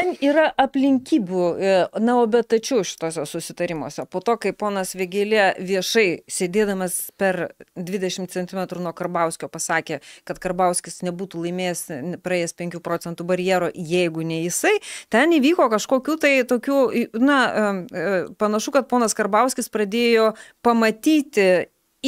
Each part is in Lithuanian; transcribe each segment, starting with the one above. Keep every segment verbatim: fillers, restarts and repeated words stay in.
ten yra aplinkybių, na, o bet tačiau šitose susitarimuose. Po to, kai ponas Vėgėlė viešai, sėdėdamas per dvidešimt centimetrų nuo Karbauskio, pasakė, kad Karbauskis nebūtų laimėjęs praėjęs penkių procentų barjero, jeigu ne jisai, ten įvyko kažkokių tai tokių, na, panašu, kad ponas Karbauskis pradėjo pamatyti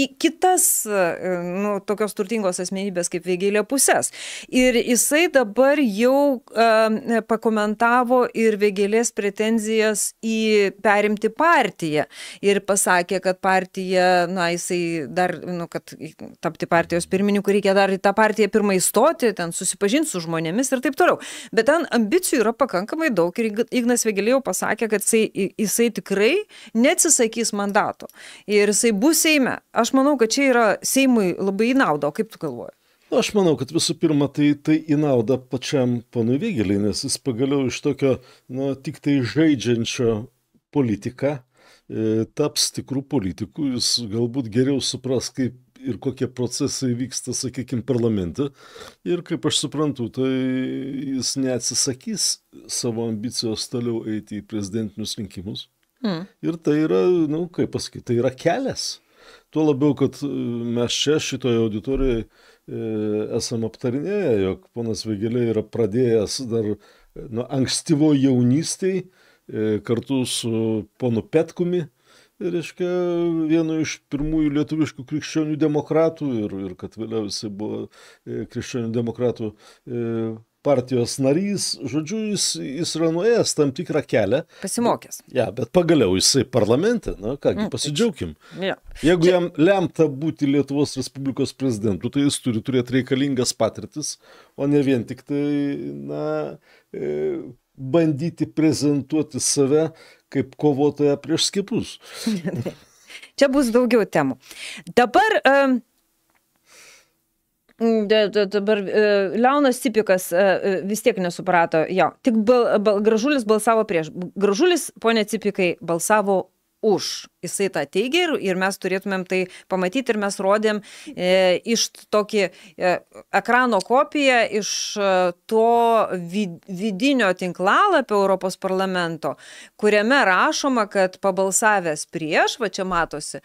į kitas, nu, tokios turtingos asmenybės kaip Vėgėlė pusės. Ir jisai dabar jau e, pakomentavo ir Vėgėlės pretenzijas į perimti partiją. Ir pasakė, kad partija, na, jisai dar, nu, kad tapti partijos pirmininku reikia dar į tą partiją pirmai stoti, ten susipažinti su žmonėmis ir taip toliau. Bet ten ambicijų yra pakankamai daug ir Ignas Vėgėlė jau pasakė, kad jisai, jisai tikrai neatsisakys mandato. Ir jisai bus Seime. Aš manau, kad čia yra Seimui labai į naudą. O kaip tu galvoji? Na, aš manau, kad visų pirma, tai, tai į naudą pačiam ponui Vėgėlei, nes jis pagaliau iš tokio, na, tik tai žaidžiančio politiką e, taps tikrų politikų. Jis galbūt geriau supras, kaip ir kokie procesai vyksta, sakykime, parlamente. Ir kaip aš suprantu, tai jis neatsisakys savo ambicijos toliau eiti į prezidentinius rinkimus. Mm. Ir tai yra, na, kaip pasakyti, tai yra kelias. Tuo labiau, kad mes čia šitoje auditorijoje esam aptarinėję, jog ponas Vėgėlė yra pradėjęs dar nuo ankstyvo jaunystėj kartu su ponu Petkumi, reiškia, vienu iš pirmųjų lietuviškų krikščionių demokratų, ir, ir kad vėliau jisai buvo krikščionių demokratų partijos narys, žodžiu, jis, jis yra nuėjęs tam tikrą kelią. Pasimokęs. Ja, bet pagaliau jisai parlamente, na, kągi, pasidžiaukim. Ja. Jeigu jam lemta būti Lietuvos Respublikos prezidentu, tai jis turi turėti reikalingas patirtis, o ne vien tik tai, na, bandyti prezentuoti save kaip kovotoją prieš skiepus. Čia bus daugiau temų. Dabar... Um... Dabar Leonas Tipikas vis tiek nesuprato, jo, tik bal, bal, Gražulis balsavo prieš. Gražulis, ponė Tipikai, balsavo už. Jisai tą teigia ir, ir mes turėtumėm tai pamatyti, ir mes rodėm e, iš tokį e, ekrano kopiją iš e, to vid, vidinio tinklalapio Europos parlamento, kuriame rašoma, kad pabalsavęs prieš, va čia matosi, e,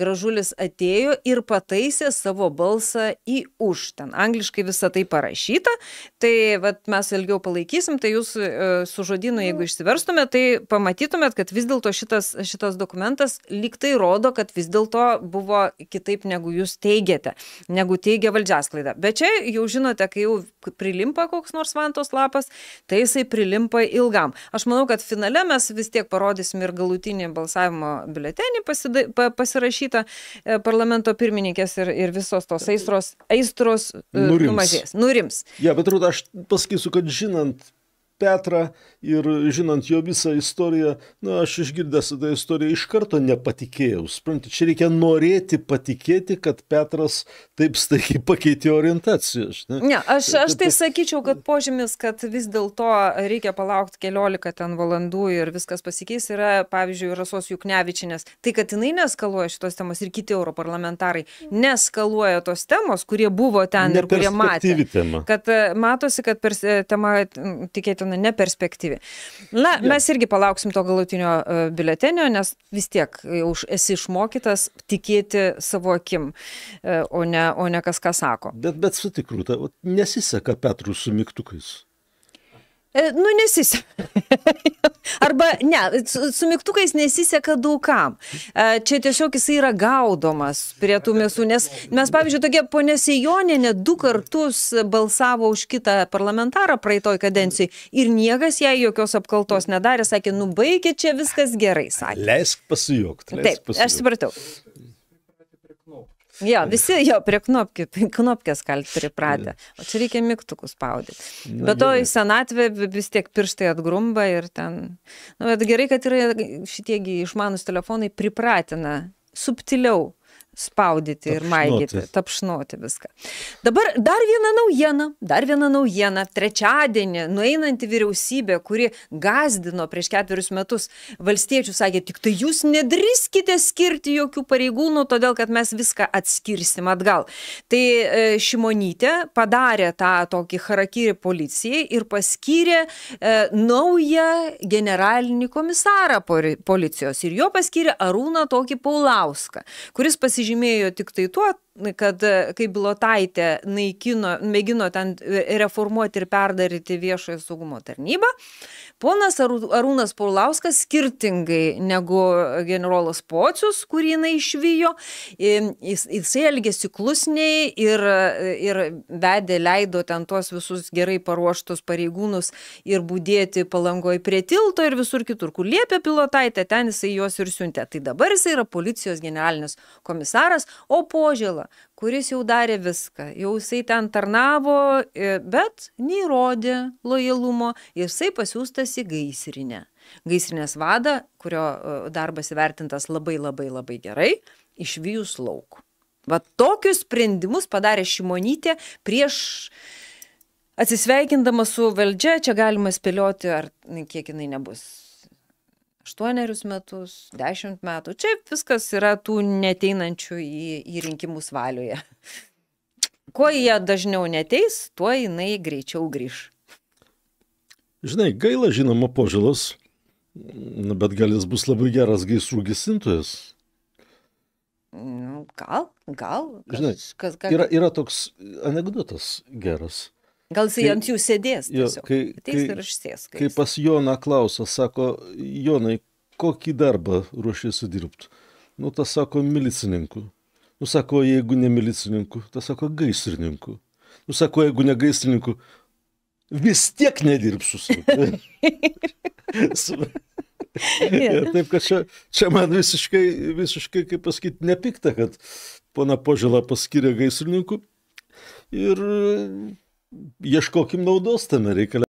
Gražulis atėjo ir pataisė savo balsą į už. Ten angliškai visą tai parašyta, tai va, mes ilgiau palaikysim, tai jūs e, su žodynu, jeigu išsiverstumėt, tai pamatytumėt, kad vis dėlto šitas, šitas dokumentas lyg tai rodo, kad vis dėlto buvo kitaip, negu jūs teigiate, negu teigia valdžiasklaida. Bet čia jau žinote, kai jau prilimpa koks nors vantos lapas, tai jisai prilimpa ilgam. Aš manau, kad finale mes vis tiek parodysim ir galutinį balsavimo biuletenį pasida, pa, pasirašytą e, parlamento pirmininkės ir, ir visos tos aistros, aistros e, nurims. Numažės. Nurims. Ja, bet rūta, aš pasakysiu, kad žinant Petrą ir žinant jo visą istoriją, na, aš išgirdęs tą istoriją iš karto nepatikėjau. Supranti, čia reikia norėti patikėti, kad Petras taip staigiai pakeitė orientaciją. Ne, ne aš, aš tai sakyčiau, kad požymis, kad vis dėlto reikia palaukti keliolika ten valandų ir viskas pasikeis, yra, pavyzdžiui, Rasos Juknevičinės. Tai, kad jinai neskaluoja šitos temos ir kiti europarlamentarai neskaluoja tos temos, kurie buvo ten ir kurie matė. Tema. Kad matosi, kad pers, tema tikėtina neperspektyvi. Na, ja. Mes irgi palauksim to galutinio biuletenio, nes vis tiek jau esi išmokytas tikėti savo akim, o ne, o ne kas ką sako. Bet, bet sutikrų, ta, nesiseka Petrų su mygtukais. Nu, nesiseka. Arba, ne, su, su mygtukais nesiseka daugam. Čia tiesiog jis yra gaudomas prie tų mėsų, nes mes, pavyzdžiui, tokia ponė Sejoninė du kartus balsavo už kitą parlamentarą praeitoj kadencijai ir niekas jai jokios apkaltos nedarė, sakė, nu, baigė, čia viskas gerai, sakė. Leisk pasijuokti. Taip, pasijuokti. Aš supratau. Jo, visi jo prie knopkių, knopkės kalti pripratę, o čia reikia mygtukus spaudyti. Bet to į senatvę vis tiek pirštai atgrumba ir ten... Nu, bet gerai, kad yra šitiegi išmanus telefonai pripratina subtiliau spaudyti tapšnoti. Ir maigyti, tapšnoti viską. Dabar dar viena naujiena, dar viena naujiena. Trečiadienį nueinanti vyriausybė, kuri gazdino prieš ketverius metus valstiečių, sakė, tik tai jūs nedrįskite skirti jokių pareigūnų, todėl kad mes viską atskirsim atgal. Tai Šimonytė padarė tą tokį charakirį policijai ir paskyrė e, naują generalinį komisarą policijos. Ir jo paskyrė Arūną tokį Paulauską, kuris pasižiūrėjo žymėjo tik tai tuo, kad kai Bylotaitė naikino, mėgino ten reformuoti ir perdaryti viešojo saugumo tarnybą, ponas Arūnas Paulauskas skirtingai negu generolas Pocius, kurį jinai išvijo, jis, jisai elgėsi klusniai ir, ir vedė, leido ten tuos visus gerai paruoštus pareigūnus ir būdėti Palangoj prie tilto ir visur kitur, kur liepė Bylotaitė, ten jisai juos ir siuntė. Tai dabar jisai yra policijos generalinis komisaras, o Požela, kuris jau darė viską, jau jisai ten tarnavo, bet neįrodė lojalumo ir jisai pasiūstas į gaisrinę. Gaisrinės vadą, kurio darbas įvertintas labai labai labai gerai, išvijus lauk. Va tokius sprendimus padarė Šimonytė prieš atsisveikindama su valdžia, čia galima spėlioti, ar kiek jinai nebus. Aštuonerius metus, dešimt metų. Čia viskas yra tų neteinančių į, į rinkimus valioje. Kuo jie dažniau neteis, tuo jinai greičiau grįš. Žinai, gaila žinoma Poželos, bet gal jis bus labai geras gaisrų gesintojas. Gal, gal. gal Žinai, kas, kas... Yra, yra toks anegdotas geras. Gal jis ant jų sėdės tiesiog, kai, ateis ir išsės. Kai, kai pas Joną klausia, sako, Jonai, kokį darbą ruošiesi dirbti? Nu, tas sako, milicininku. Nu, sako, jeigu ne milicininku, tas sako, gaisrininku. Nu, sako, jeigu ne gaisrininku, vis tiek nedirbsiu. Ir taip, kad čia, čia man visiškai, visiškai, kaip pasakyti, nepikta, kad pona Požela paskyrė gaisrininku ir... Ieškokim naudos tame reikale.